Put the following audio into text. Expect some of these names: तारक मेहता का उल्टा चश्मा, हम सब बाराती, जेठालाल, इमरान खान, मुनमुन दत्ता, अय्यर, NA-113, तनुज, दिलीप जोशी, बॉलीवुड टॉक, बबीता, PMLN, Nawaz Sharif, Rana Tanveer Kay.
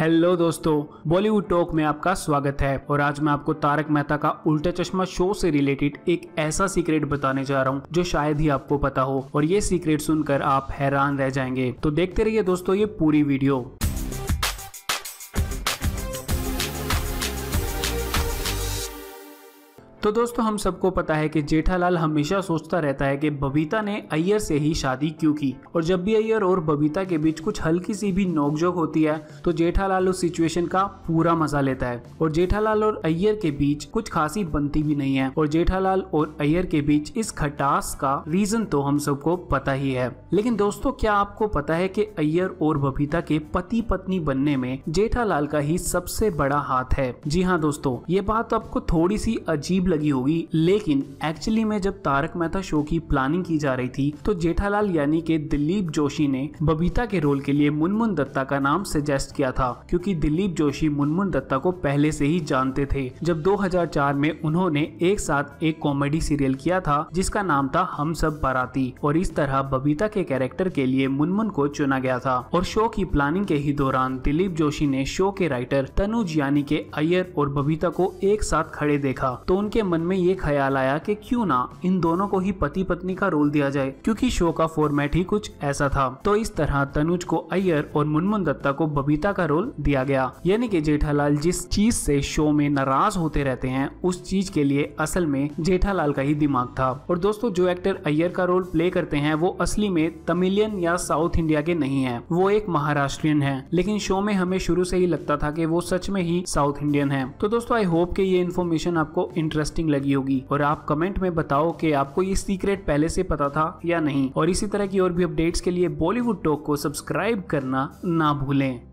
Hello दोस्तों, बॉलीवुड टॉक में आपका स्वागत है। और आज मैं आपको तारक मेहता का उल्टा चश्मा शो से रिलेटेड एक ऐसा सीक्रेट बताने जा रहा हूँ जो शायद ही आपको पता हो, और ये सीक्रेट सुनकर आप हैरान रह जाएंगे। तो देखते रहिए दोस्तों ये पूरी वीडियो। तो दोस्तों, हम सबको पता है कि जेठालाल हमेशा सोचता रहता है कि बबीता ने अय्यर से ही शादी क्यों की, और जब भी अय्यर और बबीता के बीच कुछ हल्की सी भी नोकझोंक होती है तो जेठालाल उस सिचुएशन का पूरा मजा लेता है। और जेठालाल और अय्यर के बीच कुछ खासी बनती भी नहीं है, और जेठालाल और अय्यर के बीच इस खटास का रीजन तो हम सबको पता ही है। लेकिन दोस्तों, क्या आपको पता है कि अय्यर और बबीता के पति पत्नी बनने में जेठालाल का ही सबसे बड़ा हाथ है? जी हाँ दोस्तों, ये बात आपको थोड़ी सी अजीब लगी होगी, लेकिन एक्चुअली में जब तारक मेहता शो की प्लानिंग की जा रही थी तो जेठालाल यानी के दिलीप जोशी ने बबीता के रोल के लिए मुनमुन दत्ता का नाम सजेस्ट किया था, क्योंकि दिलीप जोशी मुनमुन दत्ता को पहले से ही जानते थे। जब 2004 में उन्होंने एक साथ एक कॉमेडी सीरियल किया था जिसका नाम था हम सब बाराती, और इस तरह बबीता के कैरेक्टर के लिए मुनमुन को चुना गया था। और शो की प्लानिंग के ही दौरान दिलीप जोशी ने शो के राइटर तनुज यानी के अय्यर और बबीता को एक साथ खड़े देखा तो उनके मन में ये ख्याल आया कि क्यों ना इन दोनों को ही पति पत्नी का रोल दिया जाए, क्योंकि शो का फॉर्मेट ही कुछ ऐसा था। तो इस तरह तनुज को अय्यर और मुनमुन दत्ता को बबीता का रोल दिया गया। यानी कि जेठालाल जिस चीज से शो में नाराज होते रहते हैं उस चीज के लिए असल में जेठालाल का ही दिमाग था। और दोस्तों, जो एक्टर अय्यर का रोल प्ले करते हैं वो असली में तमिलियन या साउथ इंडिया के नहीं है, वो एक महाराष्ट्रियन है, लेकिन शो में हमें शुरू से ही लगता था कि वो सच में ही साउथ इंडियन है। तो दोस्तों, आई होप कि ये इन्फॉर्मेशन आपको इंटरेस्ट लगी होगी, और आप कमेंट में बताओ कि आपको ये सीक्रेट पहले से पता था या नहीं। और इसी तरह की और भी अपडेट्स के लिए बॉलीवुड टॉक को सब्सक्राइब करना ना भूलें।